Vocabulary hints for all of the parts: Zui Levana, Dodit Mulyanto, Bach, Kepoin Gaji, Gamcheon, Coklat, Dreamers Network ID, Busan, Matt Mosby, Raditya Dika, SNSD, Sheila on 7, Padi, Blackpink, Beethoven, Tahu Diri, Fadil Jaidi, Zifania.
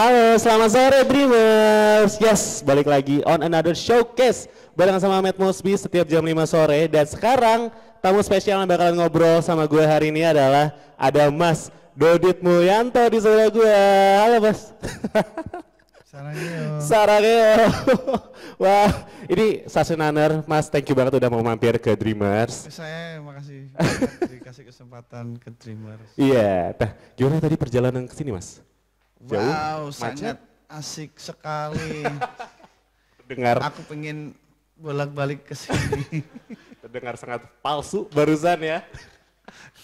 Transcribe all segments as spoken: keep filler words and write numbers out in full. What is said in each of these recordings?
Halo, selamat sore Dreamers. Yes, balik lagi on another showcase bareng sama Matt Mosby setiap jam lima sore. Dan sekarang tamu spesial yang bakalan ngobrol sama gue hari ini adalah ada Mas Dodit Mulyanto di sebelah gue. Halo Mas. Sarangeo. Sarangeo. Wah, ini stasiun honor. Mas, thank you banget udah mau mampir ke Dreamers. Saya makasih dikasih kesempatan ke Dreamers. Iya, yeah. Nah, gimana tadi perjalanan ke sini Mas? Jauh, wow, sangat asik sekali. Dengar. Aku pengen bolak-balik ke sini. Terdengar sangat palsu barusan ya.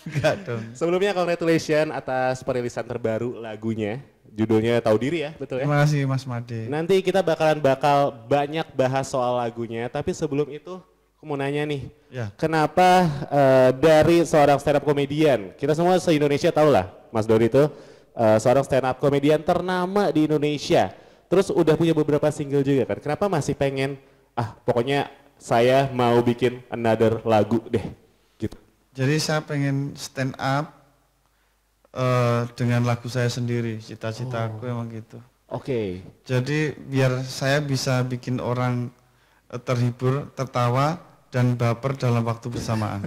Enggak dong. Sebelumnya congratulations atas perilisan terbaru lagunya. Judulnya Tahu Diri ya, betul ya? Terima kasih Mas Made. Nanti kita bakalan bakal banyak bahas soal lagunya, tapi sebelum itu aku mau nanya nih. Ya. Kenapa uh, dari seorang stand up komedian, kita semua se-Indonesia tahu lah Mas Dori itu. Uh, seorang stand up komedian ternama di Indonesia, terus udah punya beberapa single juga kan, kenapa masih pengen, ah pokoknya saya mau bikin another lagu deh gitu? Jadi saya pengen stand up uh, dengan lagu saya sendiri, cita-cita oh. aku emang gitu. Oke. Okay. Jadi biar saya bisa bikin orang uh, terhibur, tertawa, dan baper dalam waktu bersamaan.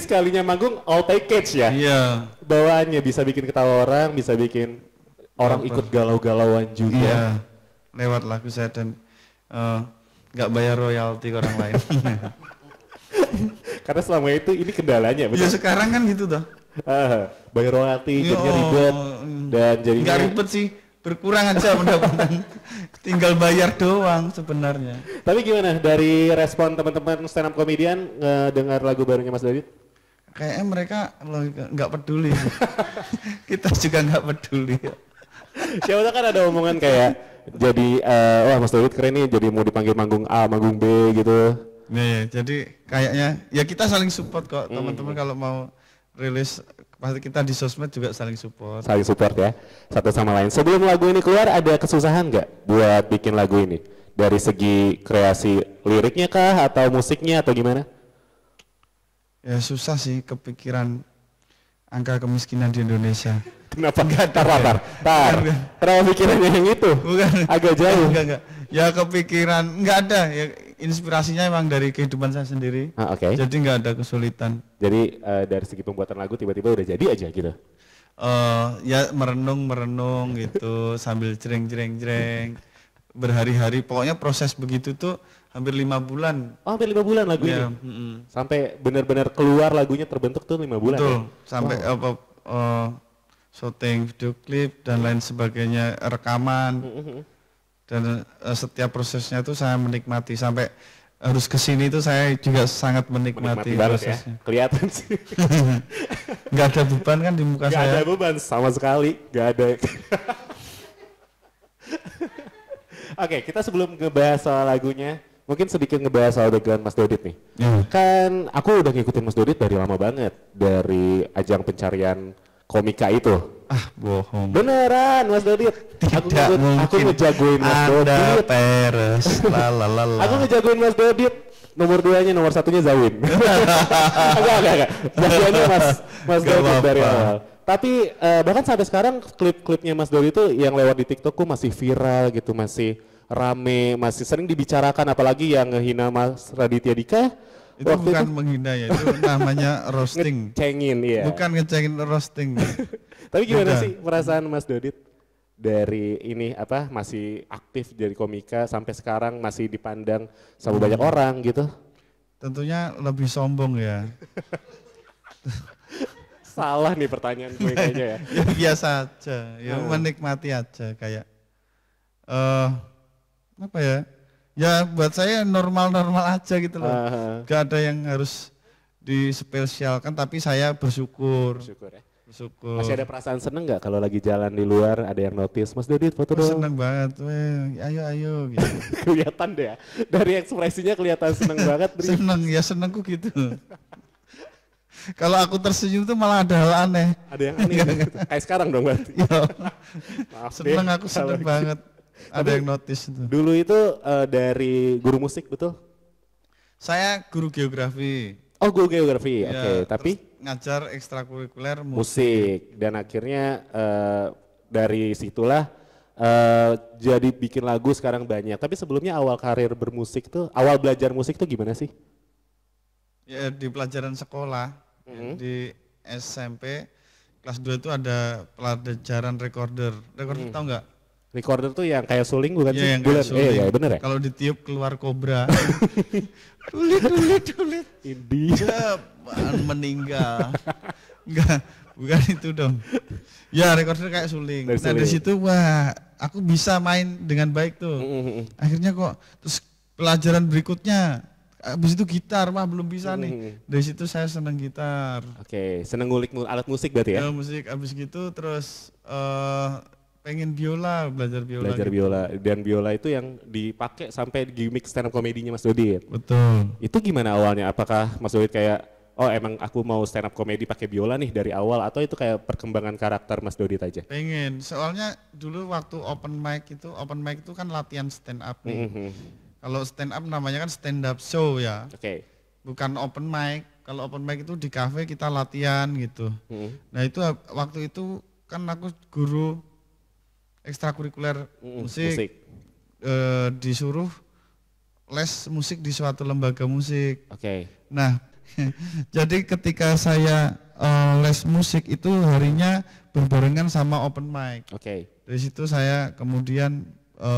Sekalinya manggung all package ya? Iya. Bawaannya bisa bikin ketawa orang, bisa bikin orang baper. Ikut galau-galauan juga. Iya, lewat lagu saya dan uh, gak bayar royalti ke orang lain. Karena selama itu ini kendalanya. Betul? Ya sekarang kan gitu dah. Uh, bayar royalti, jadinya ribet. Dan jadinya... Gak ribet sih. Berkurang aja pendapatan, tinggal bayar doang sebenarnya. Tapi gimana dari respon teman-teman stand up komedian dengar lagu barunya Mas Dodit? Kayaknya mereka nggak peduli. Kita juga nggak peduli. Siapa tahu kan ada omongan kayak jadi uh, wah Mas Dodit keren nih, jadi mau dipanggil manggung A, manggung B gitu. Nih, jadi kayaknya ya kita saling support kok teman-teman. Mm-hmm. Kalau mau rilis pasti kita di sosmed juga saling support. Saling support ya, satu sama lain. Sebelum lagu ini keluar ada kesusahan nggak buat bikin lagu ini? Dari segi kreasi liriknya kah atau musiknya atau gimana? Ya susah sih, kepikiran angka kemiskinan di Indonesia. Kenapa nggak tar-tar? Tar, terlalu pikirannya yang itu? Bukan. Agak jauh. Enggak, enggak. Ya kepikiran, nggak ada. Ya, inspirasinya emang dari kehidupan saya sendiri, ah, okay. Jadi nggak ada kesulitan. Jadi uh, dari segi pembuatan lagu tiba-tiba udah jadi aja gitu? Uh, ya merenung-merenung gitu sambil jreng-jreng-jreng berhari-hari, pokoknya proses begitu tuh hampir lima bulan. Oh hampir lima bulan lagunya? Yeah. Mm-hmm. Sampai benar-benar keluar lagunya terbentuk tuh lima bulan? Betul, ya? Sampai wow. uh, uh, shooting video klip dan lain sebagainya, rekaman. Mm-hmm. Dan uh, setiap prosesnya itu saya menikmati, sampai harus kesini itu saya juga sangat menikmati, menikmati prosesnya. Ya? Kelihatan sih. Nggak ada beban kan di muka gak saya? Nggak ada beban, sama sekali nggak ada. Oke, kita sebelum ngebahas soal lagunya, mungkin sedikit ngebahas soal background Mas Dodit nih. Hmm. Kan aku udah ngikutin Mas Dodit dari lama banget, dari ajang pencarian komika itu. Ah bohong. Beneran Mas Dodit. Tidak aku, mungkin. Aku ngejagoin Mas Anda Dodit. Peres. Lalalala. Aku ngejagoin Mas Dodit. Nomor duanya, nomor satunya Zawin. Enggak, enggak, enggak. Bagiannya Mas, Mas Dodit dari awal. Tapi uh, bahkan sampai sekarang klip-klipnya Mas Dodit itu yang lewat di TikTokku masih viral gitu, masih rame, masih sering dibicarakan, apalagi yang ngehina Mas Raditya Dika. Itu waktu bukan itu? Menghina ya, itu namanya roasting. Ngecengin, iya. Bukan ngecengin, roasting. Tapi gimana Bukan. sih perasaan Mas Dodit dari ini apa masih aktif dari komika sampai sekarang masih dipandang sama hmm. banyak orang gitu? Tentunya lebih sombong ya. Salah nih pertanyaan gue kayaknya ya. Ya biasa aja, ya hmm. menikmati aja kayak uh, apa ya? Ya buat saya normal-normal aja gitu loh, uh-huh. gak ada yang harus dispesialkan, tapi saya bersyukur. Bersyukur ya? Bersyukur. Masih ada perasaan seneng gak kalau lagi jalan di luar ada yang notice, Mas Dodit foto dong? Oh, seneng banget, weh, ayo ayo gitu. Kelihatan deh ya, dari ekspresinya kelihatan seneng banget. Seneng, ya senengku gitu. Kalau aku tersenyum tuh malah ada hal aneh. Ada yang aneh gitu. Kayak sekarang dong berarti. Maaf seneng deh, aku seneng banget. Ada tapi yang notice itu. Dulu itu uh, dari guru musik betul? Saya guru geografi. Oh guru geografi, ya, oke. Okay. Tapi ngajar ekstrakurikuler musik. musik. Dan akhirnya uh, dari situlah uh, jadi bikin lagu sekarang banyak. Tapi sebelumnya awal karir bermusik tuh, awal belajar musik tuh gimana sih? Ya di pelajaran sekolah, mm-hmm. di S M P kelas dua itu ada pelajaran recorder. Recorder mm. tau nggak? Recorder tuh yang kayak suling bukan sih? Iya yang kayak suling. Eh, ya, bener ya? Kalau ditiup keluar kobra. Tulit, tulit, tulit. Dia meninggal. Enggak, bukan itu dong. Ya recorder kayak suling. Dari nah dari situ wah aku bisa main dengan baik tuh. Akhirnya kok terus pelajaran berikutnya. Abis itu gitar mah belum bisa nih. Dari situ saya seneng gitar. Oke, seneng ngulik alat musik berarti ya? Ya musik, abis gitu terus uh, pengen biola, belajar biola. Belajar gitu. Biola, dan biola itu yang dipakai sampai gimmick stand up komedinya Mas Dodit. Betul. Itu gimana awalnya? Apakah Mas Dodit kayak, oh emang aku mau stand up komedi pakai biola nih dari awal, atau itu kayak perkembangan karakter Mas Dodit aja? Pengen, soalnya dulu waktu open mic itu, open mic itu kan latihan stand up nih. Mm-hmm. Kalau stand up namanya kan stand up show ya. Oke. Okay. Bukan open mic, kalau open mic itu di cafe kita latihan gitu. Mm-hmm. Nah itu waktu itu kan aku guru ekstrakurikuler mm, musik, musik. E, disuruh les musik di suatu lembaga musik. Oke. Okay. Nah, jadi ketika saya e, les musik itu harinya berbarengan sama open mic. Oke. Okay. Dari situ saya kemudian e,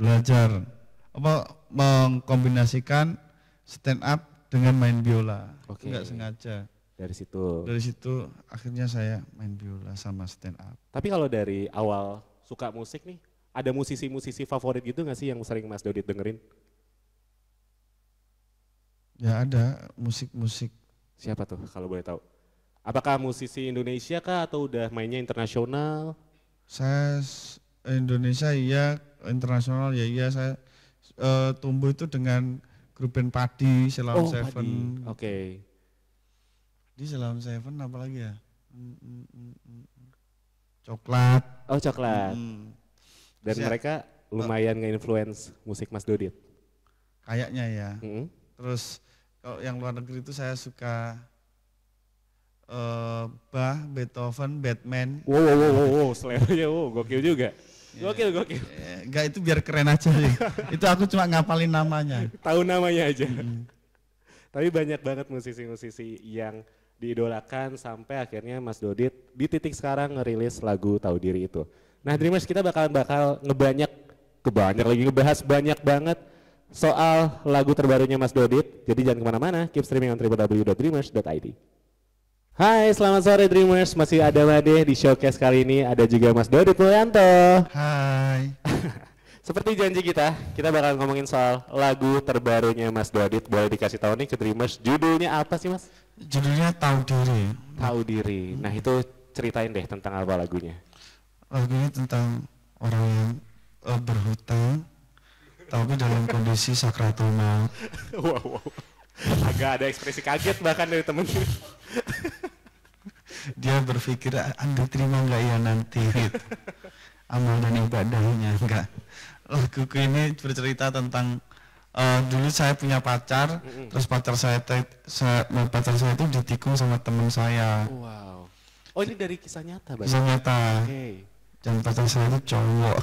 belajar apa mengkombinasikan stand up dengan main biola. Oke. Okay. Enggak sengaja. Dari situ. Dari situ akhirnya saya main biola sama stand up. Tapi kalau dari awal suka musik nih, ada musisi-musisi favorit gitu nggak sih yang sering Mas Dodit dengerin? Ya ada musik-musik. Siapa tuh kalau boleh tahu? Apakah musisi Indonesia kah atau udah mainnya internasional? Saya Indonesia iya, internasional ya iya. Saya uh, tumbuh itu dengan grup band Padi, Sheila on seven. Oke. Okay. Di Sheila on seven apalagi ya? Mm, mm, mm, Coklat. Oh Coklat. Mm. Dan Siap. mereka lumayan nge-influence musik Mas Dodit. Kayaknya ya. Mm-hmm. Terus kalau yang luar negeri itu saya suka uh, Bach, Beethoven, Batman. Wow, wow, wow, wow, selera-nya wow, gokil juga. Gokil, gokil. Enggak itu biar keren aja sih. Itu aku cuma ngapalin namanya. Tahu namanya aja. Mm. Tapi banyak banget musisi-musisi yang diidolakan sampai akhirnya Mas Dodit di titik sekarang ngerilis lagu Tahu Diri itu. Nah Dreamers kita bakal bakal ngebanyak, kebanyak lagi ngebahas banyak banget soal lagu terbarunya Mas Dodit. Jadi jangan kemana-mana, keep streaming on w w w dot dreamers dot i d. Hai selamat sore Dreamers, masih ada Made di showcase kali ini, ada juga Mas Dodit Mulyanto. Hai. Seperti janji kita, kita bakal ngomongin soal lagu terbarunya Mas Dodit. Boleh dikasih tahu nih ke Dreamers, judulnya apa sih Mas? Judulnya Tahu Diri. Tahu Diri. Nah itu ceritain deh tentang apa lagunya. Lagunya tentang orang yang uh, berhutang, tapi dalam kondisi sakratul maut. Wow, wow. Agak ada ekspresi kaget bahkan dari temen-temen. Dia berpikir, Anda terima nggak ya nanti? Gitu. Amal dan ibadahnya enggak. Laguku ini bercerita tentang uh, dulu saya punya pacar, mm-hmm. terus pacar saya, saya pacar saya itu ditikung sama teman saya. Wow. Oh ini dari kisah nyata, Bang? Kisah nyata. Okay. Dan pacar saya itu cowok.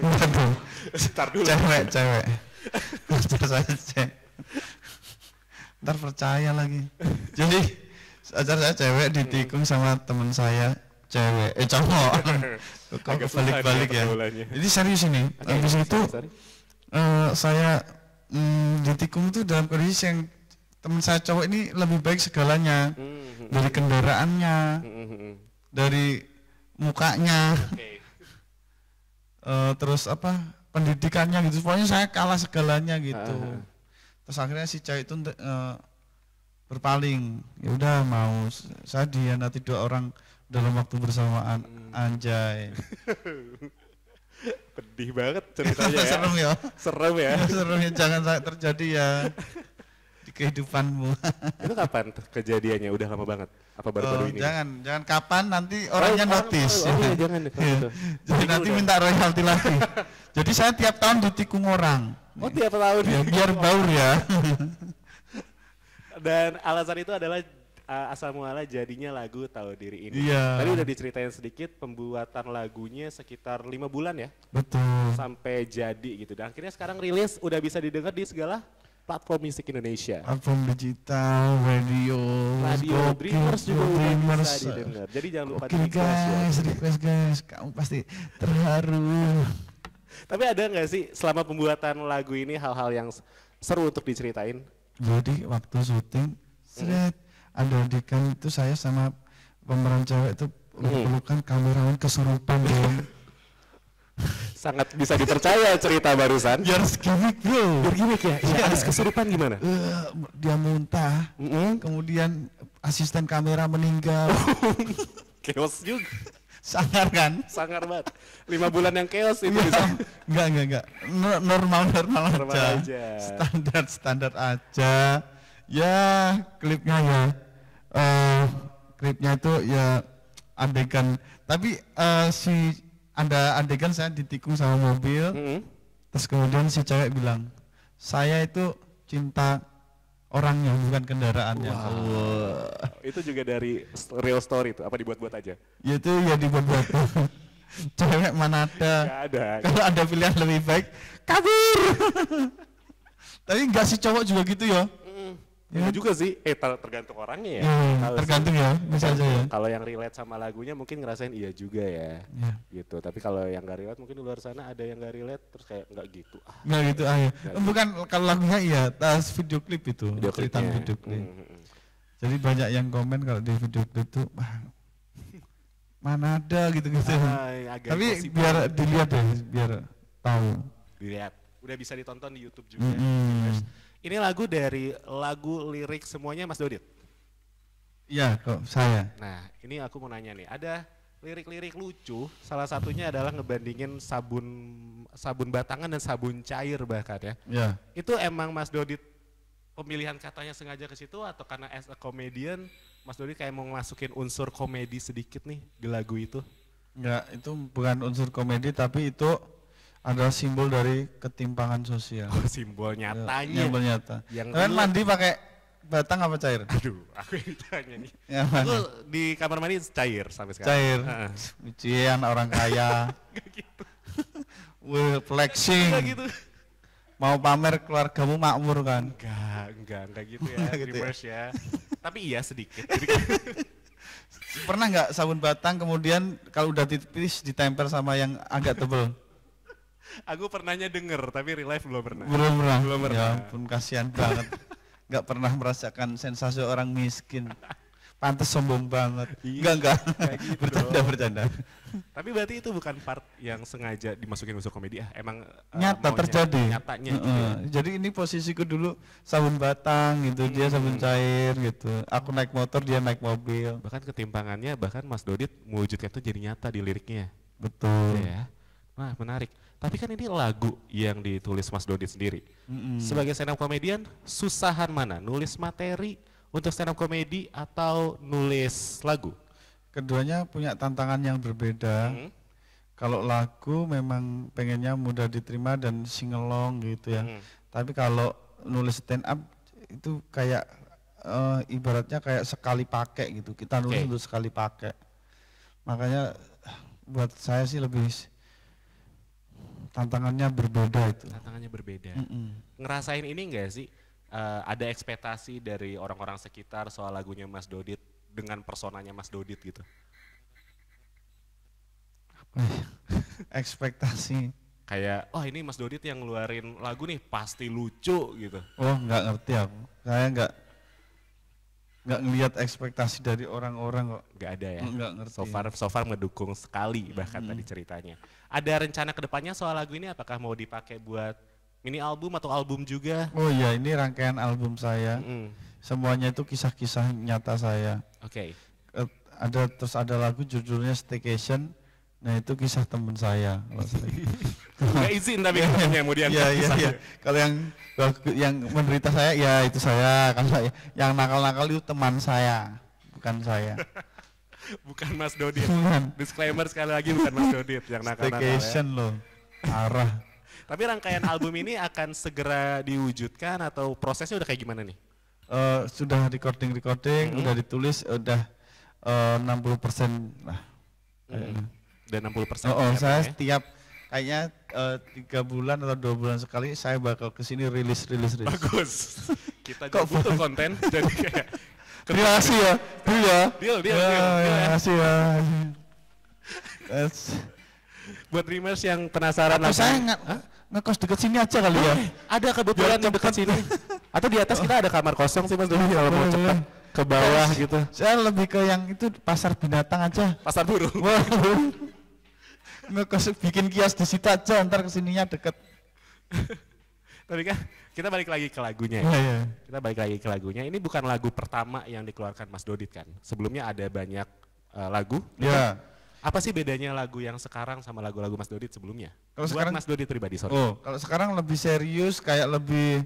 Waduh. Ntar dulu. Cewek, cewek. Pacar saya cewek. Ntar percaya lagi. Jadi pacar saya cewek ditikung sama teman saya. Cewek, eh cowok, kok balik-balik ya, jadi serius ini, okay, habis itu uh, saya mm, ditikung tuh dalam kondisi yang teman saya cowok ini lebih baik segalanya, mm-hmm. dari kendaraannya, mm-hmm. dari mukanya, okay. uh, terus apa, pendidikannya gitu, pokoknya saya kalah segalanya gitu, uh-huh. terus akhirnya si cewek itu uh, berpaling, ya udah mau saya dihianati dua orang, dalam waktu bersamaan, hmm. anjay. Pedih banget ceritanya ya. Serem ya. Serem ya. Serem ya, jangan terjadi ya di kehidupanmu. Itu kapan kejadiannya? Udah lama banget? Apa baru-baru oh, ini? Jangan, jangan kapan nanti orangnya oh, notice. Oh, oh, oh, ya. Jangan deh. Ya. Jadi nanti udah. Minta royalti lagi. Jadi saya tiap tahun ditikung orang. Oh tiap tahun? Ya, biar baur ya. Dan alasan itu adalah uh, asal muala jadinya lagu Tahu Diri ini. Yeah. Tadi udah diceritain sedikit pembuatan lagunya sekitar lima bulan ya. Betul. Sampai jadi gitu. Dan akhirnya sekarang rilis, udah bisa didengar di segala platform musik Indonesia. Platform digital, radio, radio, Dreamers juga Dreamers. Bisa didengar. Jadi jangan lupa okay, di request guys, ya. request guys, kamu pasti terharu. Tapi ada nggak sih selama pembuatan lagu ini hal-hal yang seru untuk diceritain? Jadi waktu syuting, seret, mm. ada adegan itu saya sama pemeran cewek itu pelukan mm. kameramen kesurupan dong. Sangat bisa dipercaya cerita barusan. Biar gimmick bro. Biar gimmick ya? Ya. Habis kesurupan gimana? Uh, dia muntah, mm -hmm. kemudian asisten kamera meninggal. Chaos juga. Sangar kan? Sangar banget. Lima bulan yang chaos itu bisa. Enggak, enggak, enggak. Normal, normal, normal aja. aja. Standar, standar aja. Ya, klipnya ya. Uh, klipnya itu ya adegan. Tapi uh, si ada adegan saya ditikung sama mobil. Mm-hmm. Terus kemudian si cewek bilang, saya itu cinta orangnya bukan kendaraannya. Wow. Wow. Itu juga dari real story itu, apa dibuat-buat aja? Ya itu ya dibuat-buat. Cewek mana ada. Gak ada. Kalau ada pilihan lebih baik, kabur. Tapi enggak sih cowok juga gitu ya? Mm, ya enggak juga sih, eh tergantung orangnya ya. ya tergantung sih, ya, bisa aja ya. Kalau yang relate sama lagunya mungkin ngerasain iya juga ya. ya. Gitu, tapi kalau yang gak relate mungkin di luar sana ada yang gak relate terus kayak enggak gitu. Ah, enggak gitu ah ya. Bukan kalau lagunya iya, tas video klip itu. Video cerita video klip. Mm, mm. Jadi banyak yang komen kalau di video klip itu, mana ada gitu-gitu. Ah, tapi biar dilihat ya, biar tahu. Dilihat, udah bisa ditonton di YouTube juga. Mm-hmm. Ini lagu dari lagu lirik semuanya Mas Dodit? Iya, kok saya. Nah, ini aku mau nanya nih, ada lirik-lirik lucu, salah satunya adalah ngebandingin sabun sabun batangan dan sabun cair bahkan ya. Iya. Itu emang Mas Dodit pemilihan katanya sengaja ke situ atau karena as a comedian Mas Dodit kayak mau masukin unsur komedi sedikit nih di lagu itu? Enggak, itu bukan unsur komedi tapi itu adalah simbol dari ketimpangan sosial. Oh, simbol nyatanya. Ya, simbol nyata. Kalian mandi pakai batang apa cair? Aduh, aku yang ditanya nih. Ya, aku di kamar mandi cair sampai sekarang. Cair. Ujian orang kaya. Gak gitu. We're flexing. Gak gitu. Mau pamer keluargamu makmur kan? Enggak, enggak, enggak gitu ya, enggak gitu reverse ya. Tapi iya sedikit. Pernah enggak sabun batang kemudian kalau udah tipis ditempel sama yang agak tebel? Aku pernahnya denger, tapi real life belum pernah. Belum pernah, belum pernah. Ya ampun, kasihan banget. Enggak pernah merasakan sensasi orang miskin. Pantes sombong banget. Enggak, enggak. Gitu bercanda, dong. bercanda. Tapi berarti itu bukan part yang sengaja dimasukin unsur komedi, ah emang nyata uh, terjadi. Nyatanya. Uh, gitu ya. Jadi ini posisiku dulu sabun batang gitu, hmm. dia sabun cair gitu. Aku naik motor, dia naik mobil. Bahkan ketimpangannya, bahkan Mas Dodit mewujudkan itu jadi nyata di liriknya. Betul. Ya. Nah menarik. Tapi kan ini lagu yang ditulis Mas Dodit sendiri. Mm-mm. Sebagai stand up komedian, susahan mana? Nulis materi untuk stand up komedi atau nulis lagu? Keduanya punya tantangan yang berbeda. Mm-hmm. Kalau lagu memang pengennya mudah diterima dan singelong gitu ya. Mm-hmm. Tapi kalau nulis stand up itu kayak uh, ibaratnya kayak sekali pakai gitu. Kita nulis okay. untuk sekali pakai. Makanya buat saya sih lebih tantangannya berbeda itu. Tantangannya berbeda. Mm-hmm. Ngerasain ini enggak sih? Uh, ada ekspektasi dari orang-orang sekitar soal lagunya Mas Dodit dengan personanya Mas Dodit gitu? Apa ya? Ekspektasi? Kayak, oh ini Mas Dodit yang ngeluarin lagu nih pasti lucu gitu. Oh nggak ngerti aku, saya nggak nggak ngelihat ekspektasi dari orang-orang kok. Nggak ada ya? Nggak ngerti. So far, so far mendukung sekali bahkan hmm. tadi ceritanya. Ada rencana kedepannya soal lagu ini apakah mau dipakai buat mini album atau album juga? Oh iya, ini rangkaian album saya. Mm. Semuanya itu kisah-kisah nyata saya. Oke. Okay. Ada terus ada lagu judulnya Staycation. Nah itu kisah teman saya. Gak izin tapi yang ya, mau diangkat. Iya iya. Ya. Kalau yang yang menderita saya, ya itu saya. Kalau yang nakal-nakal itu teman saya, bukan saya. Bukan Mas Dodit. Disclaimer sekali lagi bukan Mas Dodit yang nakal-nakal. Staycation ya. Loh, arah. Tapi rangkaian album ini akan segera diwujudkan atau prosesnya udah kayak gimana nih? uh, sudah recording-recording, hmm. udah ditulis, udah uh, enam puluh persen lah. Hmm. Udah enam puluh persen. Oh, oh saya ya? Setiap kayaknya tiga uh, bulan atau dua bulan sekali saya bakal kesini rilis, rilis, rilis. Bagus. Kita juga butuh konten, jadi kayak. Terima kasih ya, iya. Deal, deal, deal. Terima kasih ya. Buat Dreamers yang penasaran. Atau saya nggak ngekos dekat sini aja kali ya. Ada kebetulan yang dekat sini. Atau di atas kita ada kamar kosong sih mas dulu kalau mau cepat ke bawah gitu. Saya lebih ke yang itu pasar binatang aja. Pasar burung. Ngekos bikin kios di situ aja, ntar kesininya deket. Tapi kan kita balik lagi ke lagunya ya. Oh, iya. Kita balik lagi ke lagunya. Ini bukan lagu pertama yang dikeluarkan Mas Dodit kan? Sebelumnya ada banyak uh, lagu. Iya. Yeah. Apa sih bedanya lagu yang sekarang sama lagu-lagu Mas Dodit sebelumnya? Kalau buat sekarang, Mas Dodit pribadi, sorry. Oh, kalau sekarang lebih serius, kayak lebih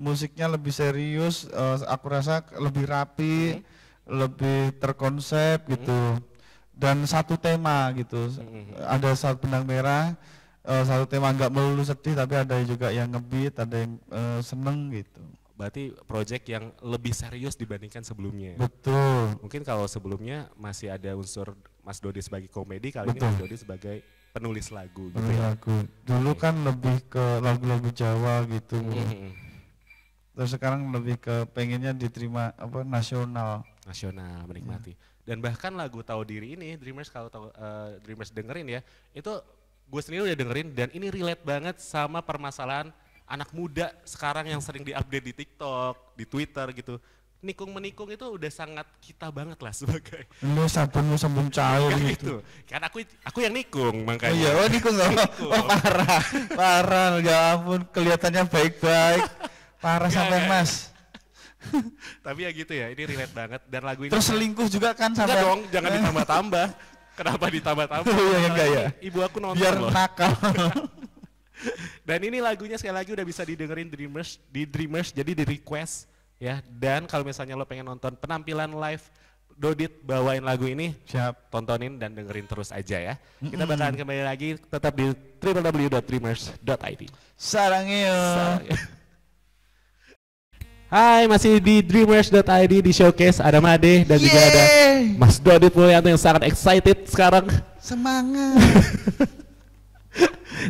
musiknya lebih serius, uh, aku rasa lebih rapi, hmm. lebih terkonsep gitu. Hmm. Dan satu tema gitu, hmm. ada satu benang merah, uh, satu tema nggak melulu sedih tapi ada juga yang ngebeat, ada yang uh, seneng gitu. Berarti project yang lebih serius dibandingkan sebelumnya. Betul. Mungkin kalau sebelumnya masih ada unsur Mas Dodit sebagai komedi, kali betul. Ini Mas Dodit sebagai penulis lagu. Penulis gitu lagu. Ya? Dulu okay. kan lebih ke lagu-lagu Jawa gitu. Mm-hmm. Terus sekarang lebih ke pengennya diterima apa nasional. Nasional, menikmati. Yeah. Dan bahkan lagu Tahu Diri ini, Dreamers kalau tahu, uh, Dreamers dengerin ya, itu gue sendiri udah dengerin dan ini relate banget sama permasalahan anak muda sekarang yang sering diupdate di TikTok, di Twitter gitu. Nikung-menikung itu udah sangat kita banget lah sebagai. Lu sabun, lu sabun cair gitu. Kan aku aku yang nikung makanya. Oh iya, oh nikung enggak. Oh, parah. Parah, ya ampun kelihatannya baik-baik. Parah sampai mas. Tapi ya gitu ya, ini relate banget dan lagu ini. Terus selingkuh juga kan sampai. Enggak dong, jangan ditambah-tambah. Kenapa ditambah-tambah? Iya enggak ya. Ibu aku nonton biar nakal. Dan ini lagunya sekali lagi udah bisa didengerin Dreamers, di Dreamers, jadi di request ya. Dan kalau misalnya lo pengen nonton penampilan live Dodit bawain lagu ini, siap, tontonin dan dengerin terus aja ya. Mm-hmm. Kita bakalan kembali lagi tetap di w w w dot dreamers dot i d. Sarang yo. Hai, masih di dreamers dot i d di showcase ada Made dan yeay, juga ada Mas Dodit Mulyanto yang sangat excited sekarang. Semangat.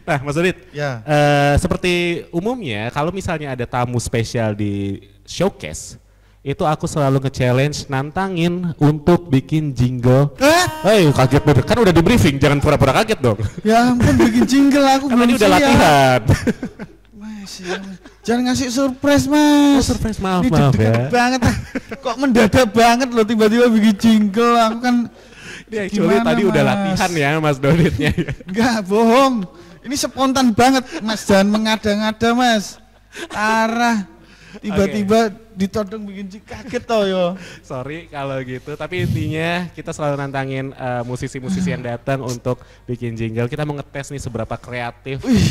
Nah Mas Dodit, ya. uh, seperti umumnya kalau misalnya ada tamu spesial di showcase, itu aku selalu nge-challenge, nantangin untuk bikin jingle. Eh? Hei kaget bener, kan udah di briefing, jangan pura-pura kaget dong. Ya ampun bikin jingle aku belum siap. Kan ini udah latihan. Jangan ngasih surprise mas. Oh surprise, maaf ini maaf ya. Banget, kok mendadak banget loh tiba-tiba bikin jingle, aku kan. Ini actually gimana, tadi mas? Udah latihan ya Mas Doditnya. Enggak, bohong. Ini spontan banget mas, jangan mengada-ngada mas. Arah, tiba-tiba okay. ditodong bikin kaget toh yo. Sorry kalau gitu, tapi intinya kita selalu nantangin musisi-musisi uh, yang datang untuk bikin jingle. Kita mau ngetes nih seberapa kreatif Wih,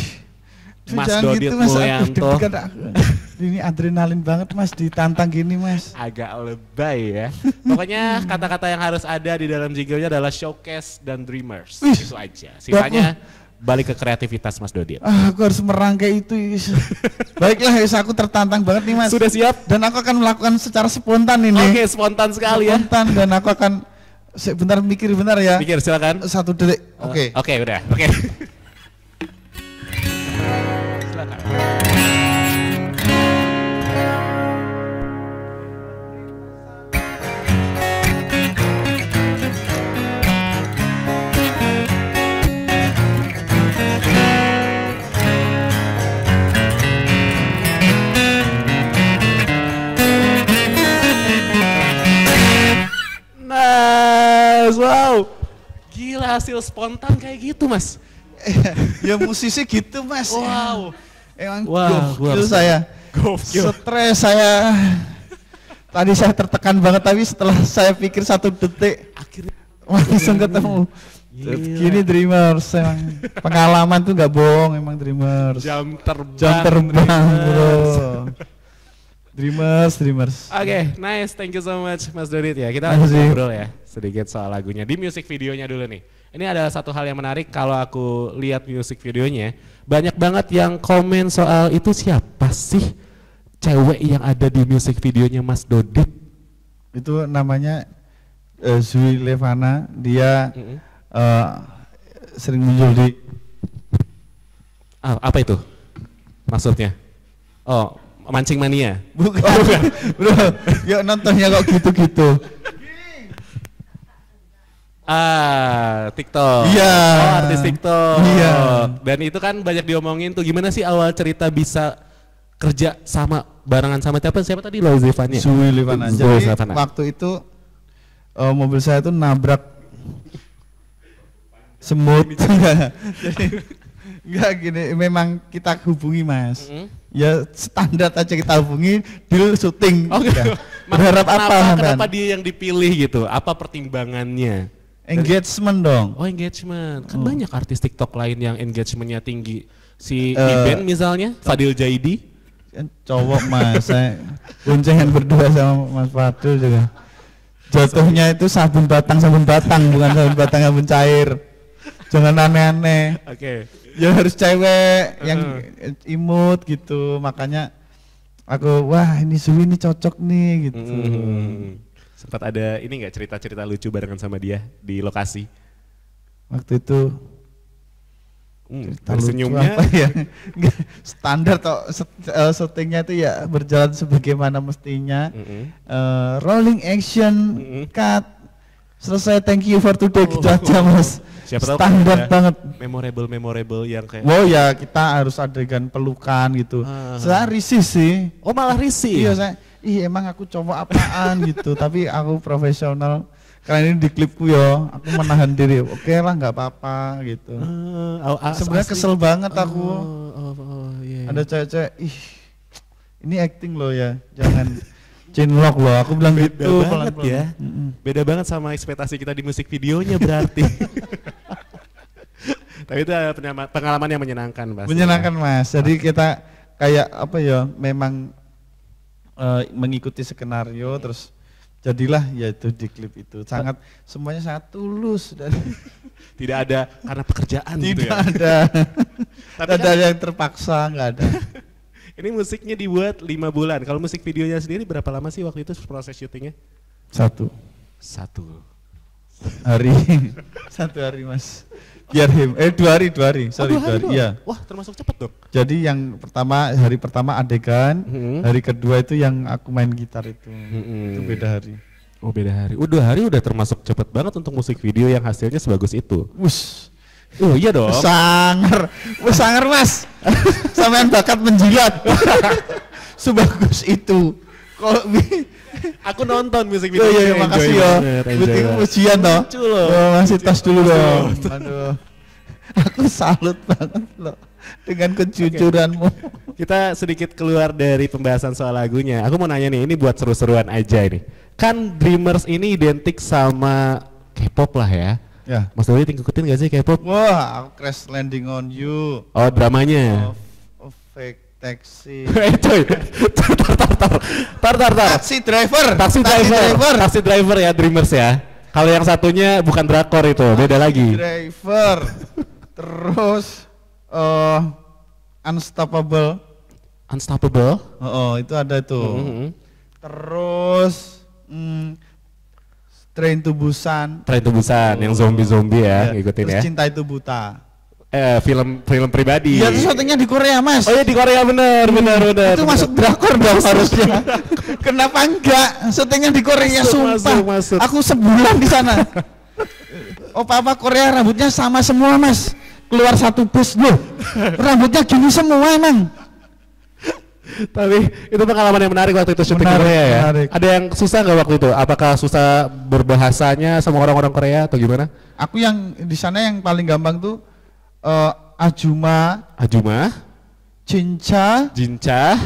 Mas Dodit gitu, Mulyanto. Ini adrenalin banget mas, ditantang gini mas. Agak lebay ya. Pokoknya kata-kata yang harus ada di dalam jinglenya adalah showcase dan dreamers. Wih, itu aja, sisanya balik ke kreativitas Mas Dodit. Ah, aku harus merangkai itu. Baiklah, aku tertantang banget nih Mas. Sudah siap? Dan aku akan melakukan secara spontan ini. Oke, okay, spontan sekali spontan, ya. Spontan dan aku akan sebentar mikir benar ya. Mikir, silakan. Satu detik. Oke. Okay. Oke, okay, udah. Oke. Okay. Silakan. Wow, gila hasil spontan kayak gitu mas. Ya musisi gitu mas. Wow, emang gokil saya. Stres saya. Tadi saya tertekan banget tapi setelah saya pikir satu detik, akhirnya langsung ketemu. Gini Dreamers, emang pengalaman tuh nggak bohong emang Dreamers. Jam terbang. Jam terbang bro. Dreamers, Dreamers. Oke, okay, nice. Thank you so much Mas Dodit ya. Kita ngobrol ya sedikit soal lagunya. Di music videonya dulu nih. Ini adalah satu hal yang menarik kalau aku lihat music videonya. Banyak banget yang komen soal itu siapa sih cewek yang ada di music videonya Mas Dodit? Itu namanya uh, Zui Levana, dia mm-hmm. uh, sering muncul di ah, apa itu maksudnya? Oh, Mancing Mania? Bukan, oh, bukan. Bro, yuk nontonnya kok gitu-gitu. Ah, TikTok. Iya. Yeah. Oh, artis TikTok. Iya. Yeah. Dan itu kan banyak diomongin tuh, gimana sih awal cerita bisa kerja sama barengan sama siapa? Siapa tadi? Lo Zifania. Zui Levana. Jadi Zifania. Waktu itu uh, mobil saya tuh nabrak semut. Jadi enggak gini, memang kita hubungi Mas. Mm-hmm. Ya standar aja kita hubungi, deal syuting. Oh, ya. Berharap kenapa, apa? Kenapa kan? Dia yang dipilih gitu? Apa pertimbangannya? Engagement dong. Oh, engagement. Kan oh. Banyak artis TikTok lain yang engagementnya tinggi. Si uh, Iben misalnya, Fadil Jaidi. Cowok Mas, saya boncengan berdua sama Mas Fadil juga. Jatuhnya itu sabun batang, sabun batang, bukan sabun batang sabun cair. Jangan aneh-aneh. Oke. Okay. Ya harus cewek uh. yang imut gitu, makanya aku wah ini Zui ini cocok nih gitu. Hmm. Sempat ada ini nggak cerita-cerita lucu barengan sama dia di lokasi? Waktu itu hmm, senyumnya ya? Standar toh syutingnya itu ya berjalan sebagaimana mestinya. Mm-hmm. uh, rolling action, mm-hmm. cut, selesai, thank you for today, oh, gitu aja Mas. Siapa standar tahu banget. Memorable-memorable yang kayak wow ya kita harus adegan pelukan gitu. Ah. Saya risih sih. Oh malah risih? Iya saya. Ih emang aku coba apaan gitu, tapi aku profesional. Karena ini di klipku ya, aku menahan diri. Oke lah, nggak apa-apa gitu. Uh, Sebenarnya kesel banget uh, aku. Uh, uh, uh, yeah. Ada cewek-cewek, ih ini acting loh ya, jangan cinlok loh. Aku bilang beda gitu. Beda banget pelan-pelan. Ya, mm-hmm. Beda banget sama ekspektasi kita di musik videonya berarti. Tapi itu pengalaman yang menyenangkan Mas. Menyenangkan Mas, jadi kita kayak apa ya, memang Uh, mengikuti skenario, terus jadilah yaitu di klip itu sangat semuanya sangat tulus dan tidak ada karena pekerjaan tidak gitu ya. Ada tapi ada kan, yang terpaksa nggak ada. Ini musiknya dibuat lima bulan. Kalau musik videonya sendiri berapa lama sih waktu itu proses syutingnya? Satu satu hari. Satu hari Mas. Biar him, eh dua hari, dua hari, sorry oh, dua hari, dua hari. Iya. Wah termasuk cepet dong. Jadi yang pertama, hari pertama adegan, mm-hmm. hari kedua itu yang aku main gitar itu, mm-hmm. itu beda hari. Oh beda hari, udah hari udah termasuk cepet banget untuk musik video yang hasilnya sebagus itu. Wush, oh iya dong. Sangar, sangar Mas, sampean bakat menjilat, sebagus itu. Kalau aku nonton musik video. Iya, makasih ya. Musik ujian toh. Oh, masih tas dulu dong. Aduh. Aku salut banget loh dengan kejujuranmu. Okay. Kita sedikit keluar dari pembahasan soal lagunya. Aku mau nanya nih, ini buat seru-seruan aja ini. Kan Dreamers ini identik sama K-pop lah ya. Ya. Mas Dodit ngikutin gak sih K-pop? Wah, aku Crash Landing on You. Oh, dramanya. Oh, fake. Taksi. Eh coy, tar tar tar, tar tar tar. Taksi driver. Taksi driver. Taksi driver ya Dreamers ya. Kalau yang satunya bukan drakor itu, beda lagi. Driver. Terus uh, Unstoppable. Unstoppable? Oh, oh itu ada itu. Mm-hmm. Terus mm, Train to Busan. Train to Busan, oh. Yang zombie-zombie ya, ya. Ngikutin. Terus ya. Cinta Itu Buta. Eh, film film pribadi. Ya itu syutingnya di Korea Mas. Oh iya di Korea bener bener hmm. bener. Itu bener. Masuk drakor dong harusnya. Kenapa enggak? Syutingnya di Korea masuk, sumpah. Masuk, masuk. Aku sebulan di sana. Opa-opa Korea rambutnya sama semua Mas. Keluar satu bus loh. Rambutnya gini semua emang. Tapi itu pengalaman yang menarik waktu itu syuting menarik, Korea ya. Menarik. Ada yang susah nggak waktu itu? Apakah susah berbahasanya sama orang-orang Korea atau gimana? Aku yang di sana yang paling gampang tuh Uh, Ajuma, Ajuma, Jincha, Jincha,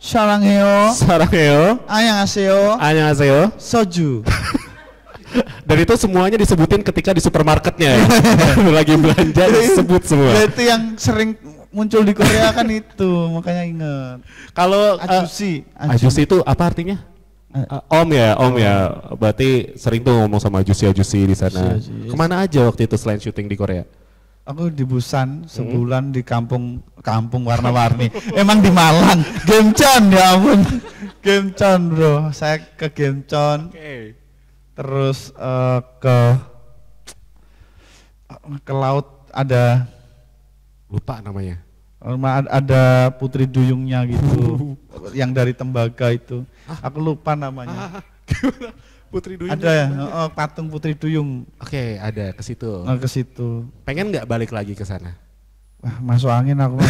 Sarangheo, Sarangheo, Annyeonghaseyo, Annyeonghaseyo, Soju. Dan itu semuanya disebutin ketika di supermarketnya ya. Lagi belanja disebut semua. Dan itu yang sering muncul di Korea kan itu, makanya inget. Kalau Ajusi, uh, Ajusi itu apa artinya? Uh, om ya, Om oh. ya. Berarti sering tuh ngomong sama Ajusi Ajusi di sana. Ajusi, Ajusi. Kemana aja waktu itu selain syuting di Korea? Aku di Busan sebulan, hmm. di kampung kampung warna-warni. Emang di Malang, Gamcheon, ya ampun. Gamcheon, bro. Saya ke Gamcheon. Okay. Terus uh, ke ke laut ada, lupa namanya. Ada putri duyungnya gitu. Yang dari tembaga itu. Hah? Aku lupa namanya. Putri duyung ada ya, oh, patung putri duyung. Oke, okay, ada ke situ. Oh, ke situ. Pengen nggak balik lagi ke sana? Wah, masuk angin aku.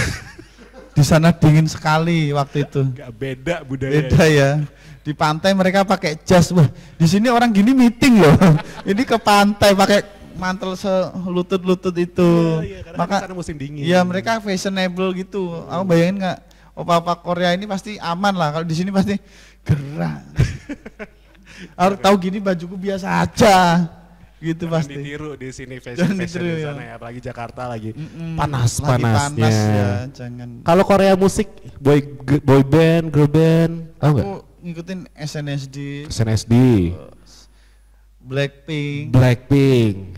Di sana dingin sekali waktu itu. Gak beda budaya. Beda ya. Di pantai mereka pakai jas. Wah, di sini orang gini meeting loh. Ini ke pantai pakai mantel selutut-lutut itu. Iya, iya, maka karena musim dingin. Iya, mereka fashionable gitu. Hmm. Aku bayangin nggak, opa-opa Korea ini pasti aman lah. Kalau di sini pasti gerah. Harus tahu gini bajuku biasa aja, gitu. Jangan pasti ditiru di sini fashion, fashion di sana ya. Ya, apalagi Jakarta lagi mm-mm. panas, lagi panasnya. Panas ya, jangan. Kalau Korea musik, boy boy band, girl band, tahu nggak? Aku ngikutin S N S D, S N S D, Blackpink, Blackpink,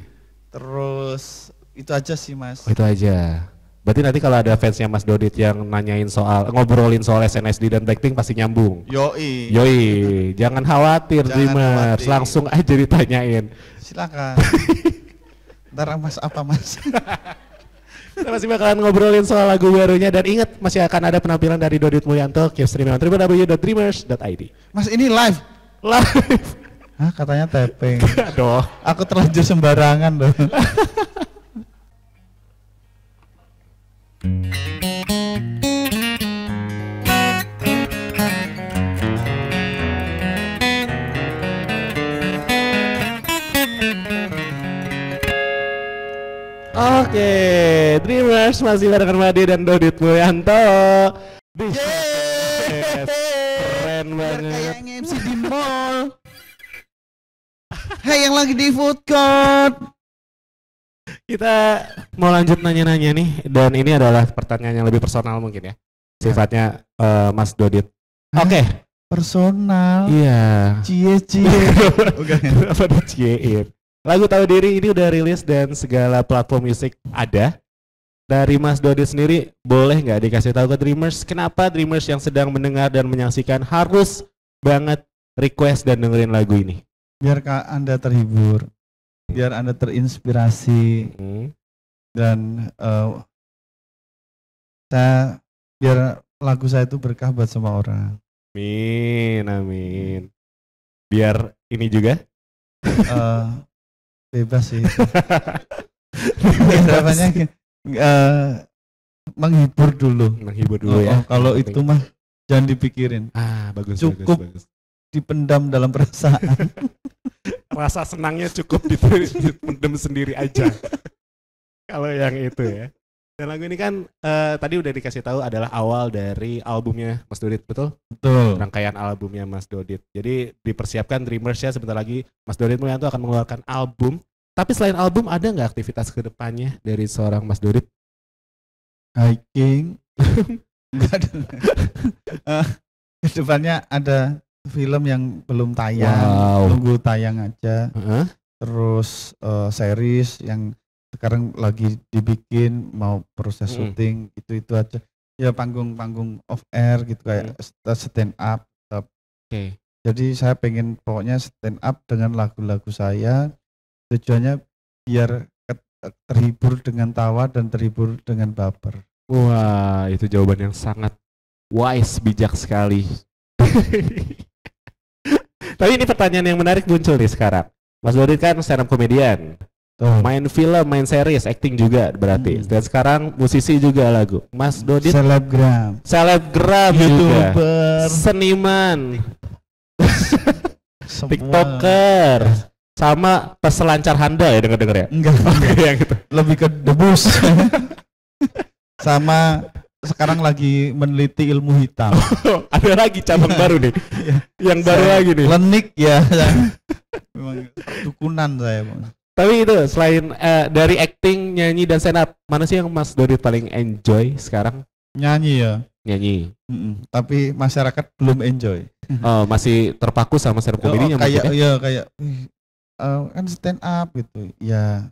terus itu aja sih mas. Oh, itu aja. Berarti nanti kalau ada fansnya Mas Dodit yang nanyain soal, ngobrolin soal S N S D dan Blackpink pasti nyambung. Yoi. Yoi. Jangan khawatir, Dreamers. Langsung aja ditanyain. Silakan. Ntar Mas apa Mas? Kita masih bakalan ngobrolin soal lagu barunya dan ingat masih akan ada penampilan dari Dodit Mulyanto. Keep streaming on w w w dot dreamers dot i d. Mas ini live. Live. Hah, katanya tapping. Aduh. Aku terlanjur sembarangan loh. Oke, Dreamers masih bareng Padi dan Dodit Mulyanto. Yes, keren banget. Kayak M C di mall. Hey, yang lagi di food court. Kita mau lanjut nanya-nanya nih, dan ini adalah pertanyaan yang lebih personal mungkin ya, sifatnya uh, Mas Dodit. Oke, okay. Personal. Iya. Cie-cie. Apa diciein? Lagu Tahu Diri ini udah rilis dan segala platform musik ada. Dari Mas Dodit sendiri, boleh nggak dikasih tahu ke Dreamers kenapa Dreamers yang sedang mendengar dan menyaksikan harus banget request dan dengerin lagu ini? Biar Anda terhibur, biar Anda terinspirasi, mm-hmm. dan uh, saya, biar lagu saya itu berkah buat semua orang. Amin, amin. Biar ini juga uh, bebas sih. Harapannya uh, menghibur dulu. Menghibur dulu oh, ya. Kalau itu mah jangan dipikirin. Ah, bagus. Cukup bagus, bagus. Dipendam dalam perasaan. Rasa senangnya cukup dipendam sendiri aja. Kalau yang itu ya. Dan lagu ini kan uh, tadi udah dikasih tahu adalah awal dari albumnya Mas Dodit, betul? Betul. Rangkaian albumnya Mas Dodit. Jadi dipersiapkan Dreamers ya, sebentar lagi Mas Dodit Mulyanto akan mengeluarkan album. Tapi selain album ada nggak aktivitas kedepannya dari seorang Mas Dodit? Hiking. uh, kedepannya ada film yang belum tayang, wow. tunggu tayang aja. Uh-huh. Terus uh, series yang sekarang lagi dibikin, mau proses syuting, mm. itu itu aja. Ya panggung-panggung off air gitu kayak mm. stand up. Oke. Okay. Jadi saya pengen pokoknya stand up dengan lagu-lagu saya. Tujuannya biar terhibur dengan tawa dan terhibur dengan baper. Wah, itu jawaban yang sangat wise, bijak sekali. Tapi ini pertanyaan yang menarik muncul nih sekarang. Mas Dodit kan stand up komedian, oh. main film, main series, acting juga berarti. Hmm. Dan sekarang musisi juga lagu. Mas Dodit selebgram, selebgram juga, seniman, TikToker, sama peselancar handal ya denger-denger ya? Enggak, enggak. Gitu. Lebih ke debus. Sama sekarang lagi meneliti ilmu hitam. Ada lagi cabang ya, baru nih ya. Yang saya baru lagi nih lenik ya. Memang dukunan saya. Tapi itu selain uh, dari acting, nyanyi, dan stand up, mana sih yang Mas Dodit paling enjoy sekarang? Nyanyi ya. Nyanyi mm-mm. Tapi masyarakat belum enjoy. Oh, masih terpaku sama stand up komedinya. Oh, kayak ya, kayak uh, kan stand up gitu ya.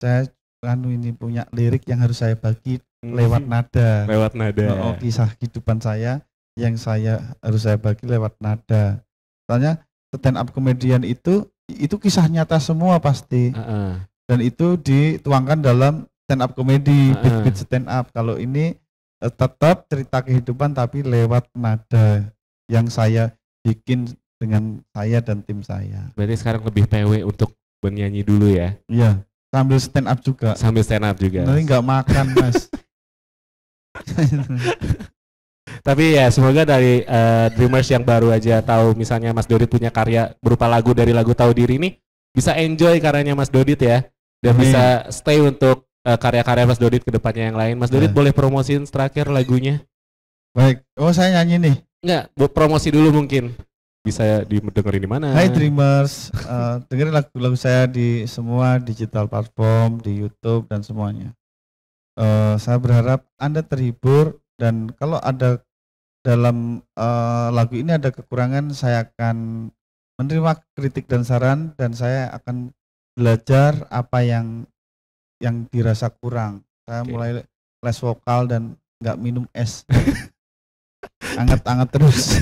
Saya anu ini punya lirik yang harus saya bagi lewat nada, lewat nada. Oh, kisah kehidupan saya yang saya harus saya bagi lewat nada. Soalnya stand up comedian itu itu kisah nyata semua pasti. Uh-uh. Dan itu dituangkan dalam stand up comedy, uh-uh. beat-beat stand up. Kalau ini eh, tetap cerita kehidupan tapi lewat nada yang saya bikin dengan saya dan tim saya. Berarti sekarang lebih P W untuk bernyanyi dulu ya? Iya. Sambil stand up juga. Sambil stand up juga. Nanti nggak makan mas. Tapi ya semoga dari uh, Dreamers yang baru aja tahu misalnya Mas Dodit punya karya berupa lagu dari lagu Tahu Diri ini bisa enjoy karyanya Mas Dodit ya. Dan Amin. Bisa stay untuk uh, karya-karya Mas Dodit ke depannya yang lain. Mas Dodit uh. boleh promosiin terakhir lagunya? Baik. Oh saya nyanyi nih? Enggak, buat promosi dulu mungkin. Bisa didengerin di mana? Hai Dreamers, uh, dengerin lagu-lagu saya di semua digital platform, di YouTube dan semuanya. Uh, saya berharap Anda terhibur dan kalau ada dalam uh, lagu ini ada kekurangan, saya akan menerima kritik dan saran dan saya akan belajar apa yang yang dirasa kurang. Saya okay. mulai les vokal dan nggak minum es, anget-anget terus.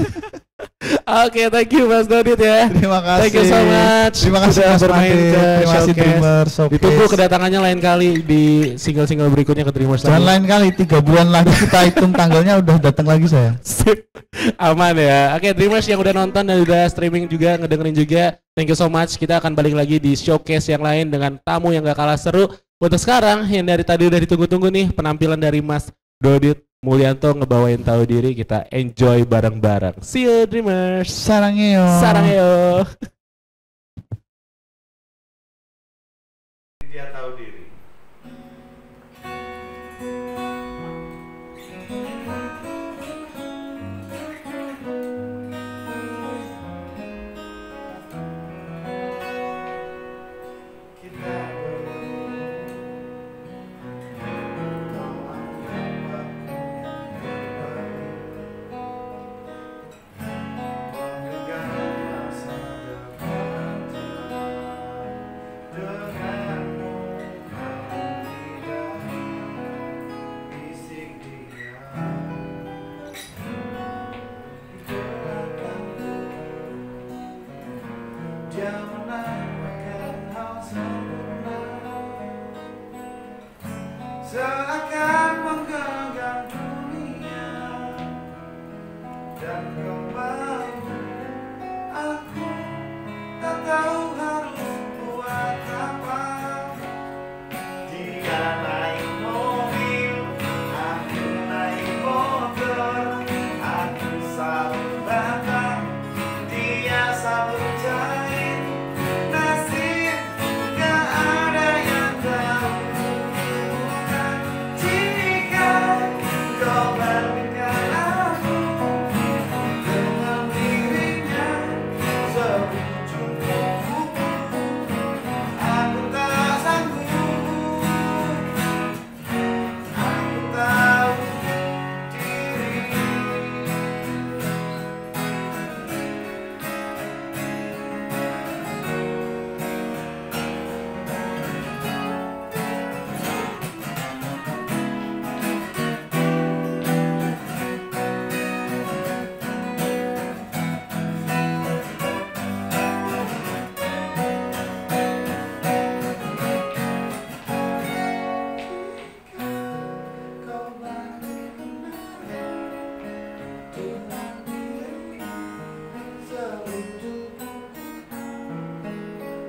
Oke, okay, thank you Mas Dodit ya. Terima kasih. Thank you so much. Terima kasih sudah bermain ke Dreamers. Ditunggu kedatangannya lain kali di single-single berikutnya ke Dreamers. Dan lain kali tiga bulan lagi kita hitung tanggalnya udah datang lagi saya. Sip. Aman ya. Oke, okay, Dreamers yang udah nonton dan udah streaming juga, ngedengerin juga. Thank you so much. Kita akan balik lagi di showcase yang lain dengan tamu yang gak kalah seru. Untuk sekarang yang dari tadi udah ditunggu-tunggu nih penampilan dari Mas Dodit Mulyanto ngebawain Tahu Diri, kita enjoy bareng-bareng. See you Dreamers. Sarang yo. Sarang yo. Dia tahu diri.